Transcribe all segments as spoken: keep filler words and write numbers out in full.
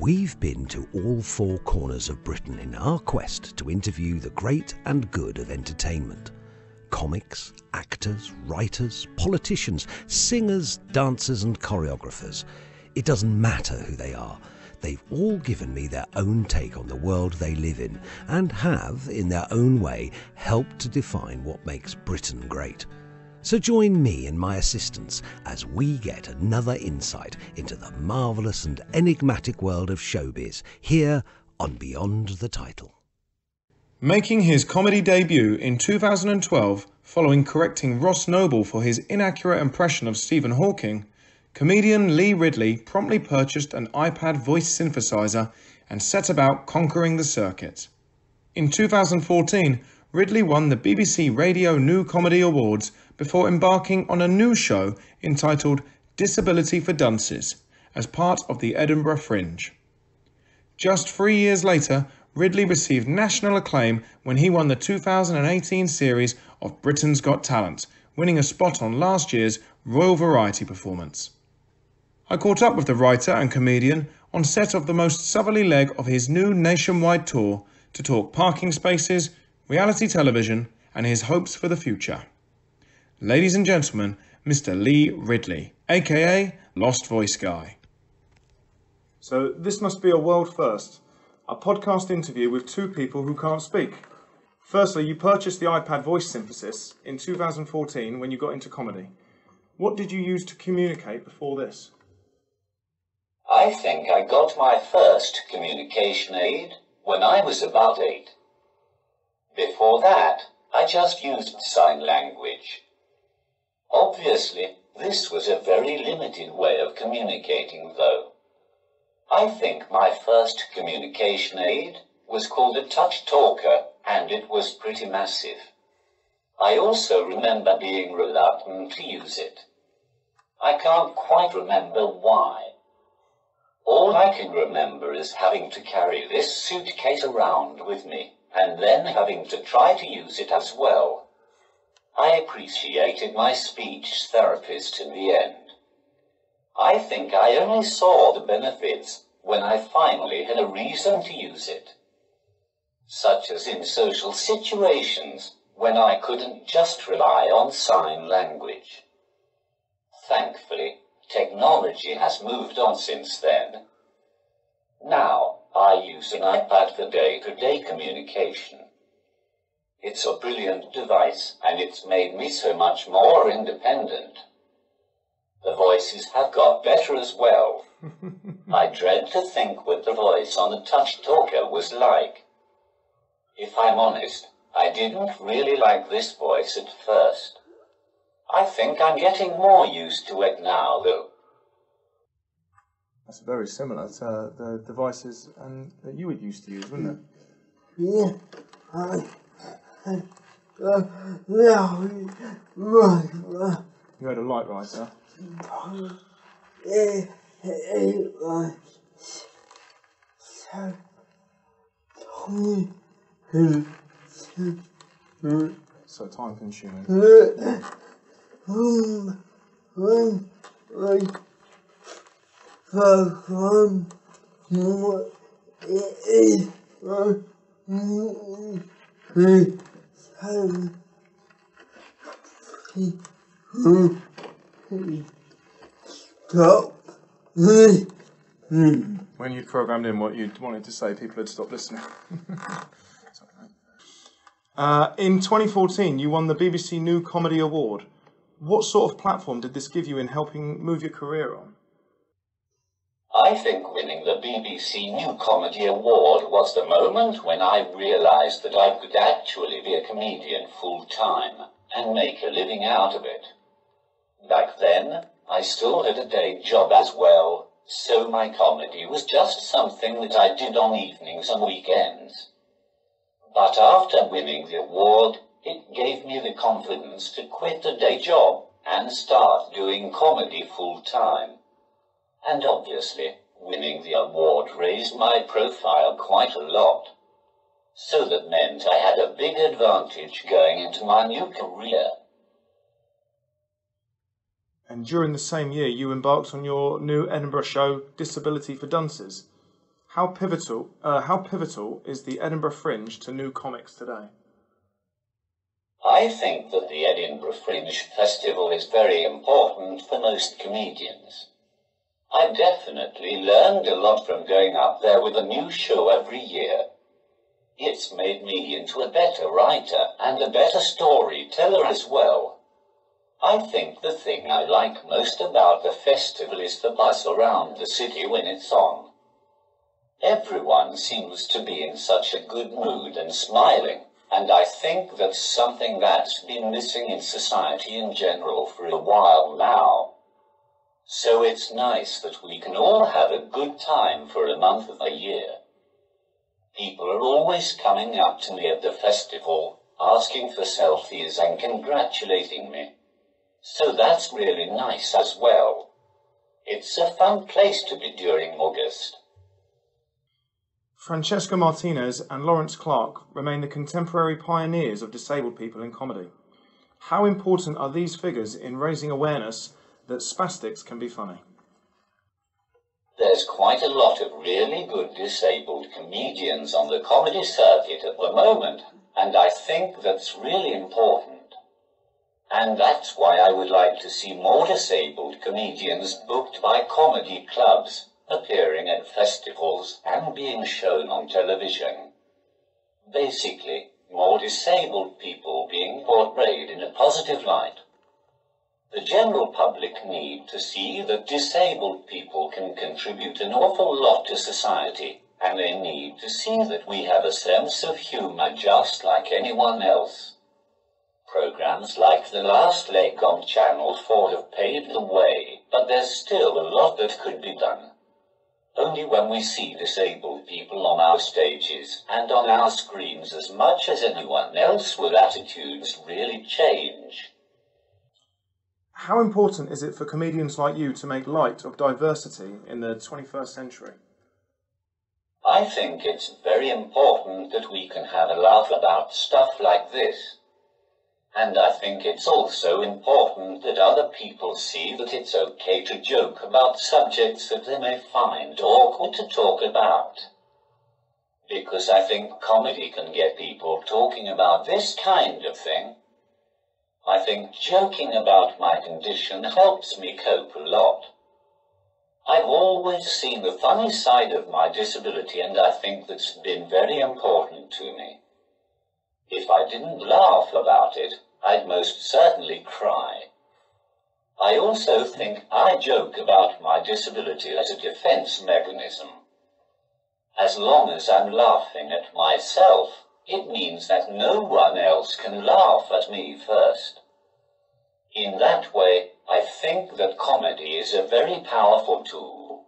We've been to all four corners of Britain in our quest to interview the great and good of entertainment. Comics, actors, writers, politicians, singers, dancers and choreographers. It doesn't matter who they are. They've all given me their own take on the world they live in and have, in their own way, helped to define what makes Britain great. So join me and my assistants as we get another insight into the marvellous and enigmatic world of showbiz here on Beyond the Title. Making his comedy debut in two thousand twelve following correcting Ross Noble for his inaccurate impression of Stephen Hawking, comedian Lee Ridley promptly purchased an iPad voice synthesizer and set about conquering the circuit. In two thousand fourteen, Ridley won the B B C Radio New Comedy Awards before embarking on a new show entitled Disability for Dunces as part of the Edinburgh Fringe. Just three years later, Ridley received national acclaim when he won the two thousand eighteen series of Britain's Got Talent, winning a spot on last year's Royal Variety performance. I caught up with the writer and comedian on set of the most southerly leg of his new nationwide tour to talk parking spaces, reality television, and his hopes for the future. Ladies and gentlemen, Mister Lee Ridley, aka Lost Voice Guy. So this must be a world first. A podcast interview with two people who can't speak. Firstly, you purchased the iPad voice synthesis in two thousand fourteen when you got into comedy. What did you use to communicate before this? I think I got my first communication aid when I was about eight. Before that, I just used sign language. Obviously, this was a very limited way of communicating, though. I think my first communication aid was called a TouchTalker, and it was pretty massive. I also remember being reluctant to use it. I can't quite remember why. All I can remember is having to carry this suitcase around with me, and then having to try to use it as well. I appreciated my speech therapist in the end. I think I only saw the benefits when I finally had a reason to use it, such as in social situations when I couldn't just rely on sign language. Thankfully, technology has moved on since then. Now I use an iPad for day-to-day communication. It's a brilliant device, and it's made me so much more independent. The voices have got better as well. I dread to think what the voice on the TouchTalker was like. If I'm honest, I didn't really like this voice at first. I think I'm getting more used to it now, though. That's very similar to uh, the devices and that you would used to use, wouldn't it? Yeah. I, I, uh, yeah. You had a light writer. It, it was so time consuming. Um, um, like, for um, it is for um, when you programmed in what you wanted to say, people had stopped listening. uh, in twenty fourteen, you won the B B C New Comedy Award. What sort of platform did this give you in helping move your career on? I think winning the B B C New Comedy Award was the moment when I realised that I could actually be a comedian full-time and make a living out of it. Back then, I still had a day job as well, so my comedy was just something that I did on evenings and weekends. But after winning the award, it gave me the confidence to quit the day job and start doing comedy full-time. And obviously, winning the award raised my profile quite a lot. So that meant I had a big advantage going into my new career. And during the same year, you embarked on your new Edinburgh show, Disability for Dunces. How pivotal, uh, how pivotal is the Edinburgh Fringe to new comics today? I think that the Edinburgh Fringe Festival is very important for most comedians. I definitely learned a lot from going up there with a new show every year. It's made me into a better writer and a better storyteller as well. I think the thing I like most about the festival is the buzz around the city when it's on. Everyone seems to be in such a good mood and smiling, and I think that's something that's been missing in society in general for a while now. So it's nice that we can all have a good time for a month of the year. People are always coming up to me at the festival, asking for selfies and congratulating me. So that's really nice as well. It's a fun place to be during August. Francesca Martinez and Lawrence Clark remain the contemporary pioneers of disabled people in comedy. How important are these figures in raising awareness that spastics can be funny? There's quite a lot of really good disabled comedians on the comedy circuit at the moment, and I think that's really important. And that's why I would like to see more disabled comedians booked by comedy clubs, appearing at festivals and being shown on television. Basically, more disabled people being portrayed in a positive light. The general public need to see that disabled people can contribute an awful lot to society, and they need to see that we have a sense of humor just like anyone else. Programs like The Last Leg on Channel four have paved the way, but there's still a lot that could be done. Only when we see disabled people on our stages and on our screens as much as anyone else will attitudes really change. How important is it for comedians like you to make light of diversity in the twenty-first century? I think it's very important that we can have a laugh about stuff like this. And I think it's also important that other people see that it's okay to joke about subjects that they may find awkward to talk about. Because I think comedy can get people talking about this kind of thing. I think joking about my condition helps me cope a lot. I've always seen the funny side of my disability, and I think that's been very important to me. If I didn't laugh about it, I'd most certainly cry. I also think I joke about my disability as a defense mechanism. As long as I'm laughing at myself, it means that no one else can laugh at me first. In that way, I think that comedy is a very powerful tool.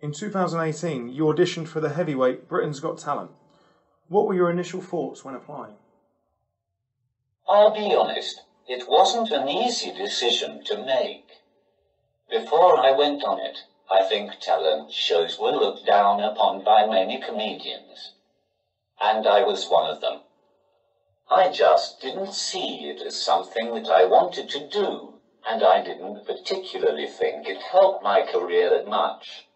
In two thousand eighteen, you auditioned for the heavyweight Britain's Got Talent. What were your initial thoughts when applying? I'll be honest, it wasn't an easy decision to make. Before I went on it, I think talent shows were looked down upon by many comedians. And I was one of them. I just didn't see it as something that I wanted to do, and I didn't particularly think it helped my career that much.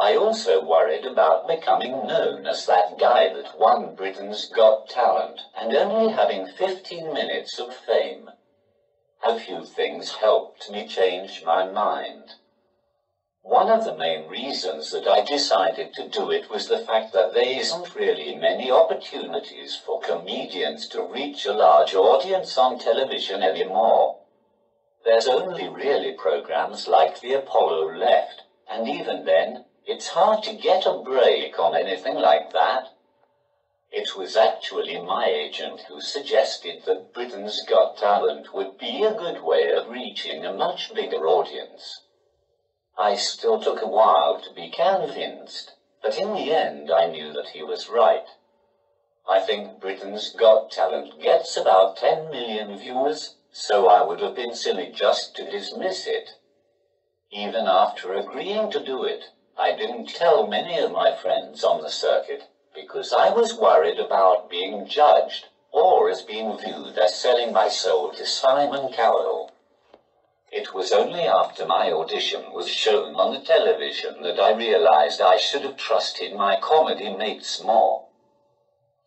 I also worried about becoming known as that guy that won Britain's Got Talent and only having fifteen minutes of fame. A few things helped me change my mind. One of the main reasons that I decided to do it was the fact that there isn't really many opportunities for comedians to reach a large audience on television anymore. There's only really programs like The Apollo left, and even then, it's hard to get a break on anything like that. It was actually my agent who suggested that Britain's Got Talent would be a good way of reaching a much bigger audience. I still took a while to be convinced, but in the end I knew that he was right. I think Britain's Got Talent gets about ten million viewers, so I would have been silly just to dismiss it. Even after agreeing to do it, I didn't tell many of my friends on the circuit, because I was worried about being judged, or as being viewed as selling my soul to Simon Cowell. It was only after my audition was shown on the television that I realized I should have trusted my comedy mates more.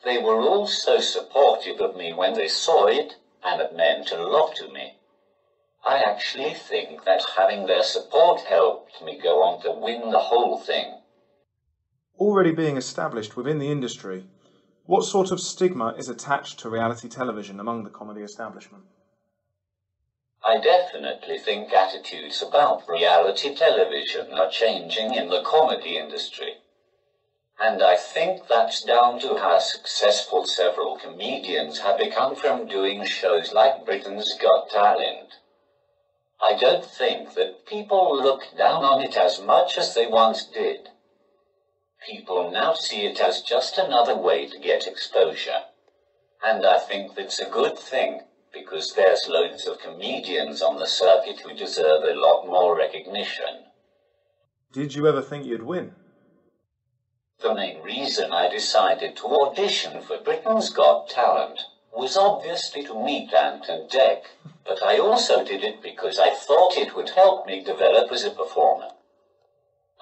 They were all so supportive of me when they saw it, and it meant a lot to me. I actually think that having their support helped me go on to win the whole thing. Already being established within the industry, what sort of stigma is attached to reality television among the comedy establishment? I definitely think attitudes about reality television are changing in the comedy industry. And I think that's down to how successful several comedians have become from doing shows like Britain's Got Talent. I don't think that people look down on it as much as they once did. People now see it as just another way to get exposure. And I think that's a good thing, because there's loads of comedians on the circuit who deserve a lot more recognition. Did you ever think you'd win? The main reason I decided to audition for Britain's Got Talent was obviously to meet Ant and Dec, but I also did it because I thought it would help me develop as a performer.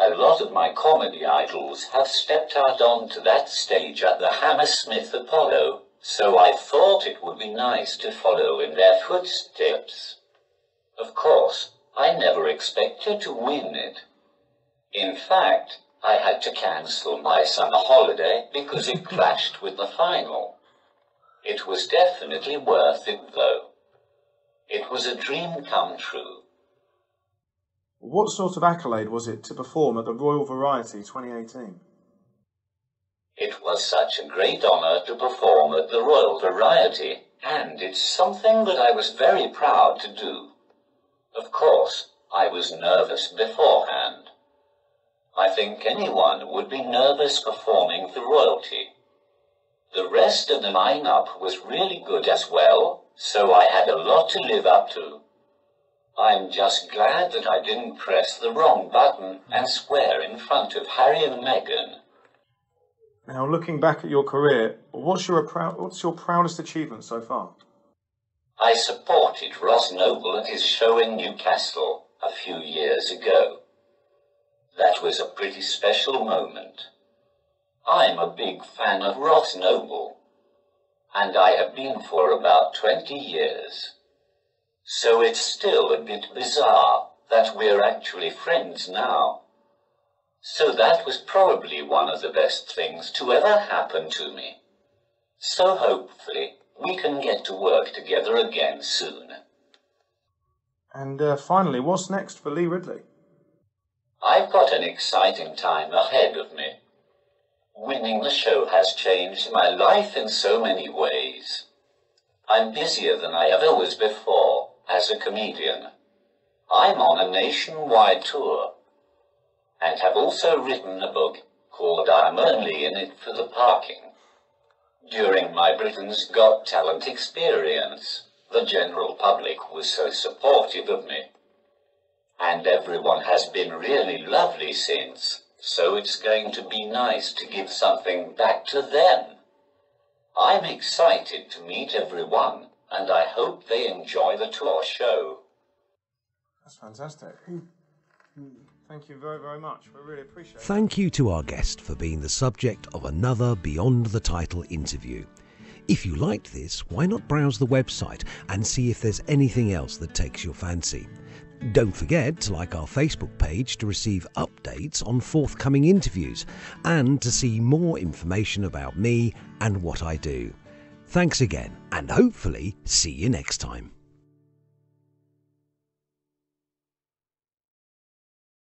A lot of my comedy idols have stepped out onto that stage at the Hammersmith Apollo, so I thought it would be nice to follow in their footsteps. Of course, I never expected to win it. In fact, I had to cancel my summer holiday because it clashed with the final. It was definitely worth it, though. It was a dream come true. What sort of accolade was it to perform at the Royal Variety twenty eighteen? It was such a great honour to perform at the Royal Variety, and it's something that I was very proud to do. Of course, I was nervous beforehand. I think anyone would be nervous performing for royalty. The rest of the lineup was really good as well, so I had a lot to live up to. I'm just glad that I didn't press the wrong button and swear in front of Harry and Meghan. Now, looking back at your career, what's your, what's your proudest achievement so far? I supported Ross Noble at his show in Newcastle a few years ago. That was a pretty special moment. I'm a big fan of Ross Noble, and I have been for about twenty years. So it's still a bit bizarre that we're actually friends now. So that was probably one of the best things to ever happen to me. So hopefully we can get to work together again soon. And uh, finally, what's next for Lee Ridley? I've got an exciting time ahead of me. Winning the show has changed my life in so many ways. I'm busier than I ever was before as a comedian. I'm on a nationwide tour and have also written a book called I'm Only In It For The Parking. During my Britain's Got Talent experience, the general public was so supportive of me. And everyone has been really lovely since. So it's going to be nice to give something back to them. I'm excited to meet everyone, and I hope they enjoy the tour show. That's fantastic. Thank you very, very much. We really appreciate it. Thank you to our guest for being the subject of another Beyond the Title interview. If you liked this, why not browse the website and see if there's anything else that takes your fancy. Don't forget to like our Facebook page to receive updates on forthcoming interviews and to see more information about me and what I do. Thanks again, and hopefully see you next time.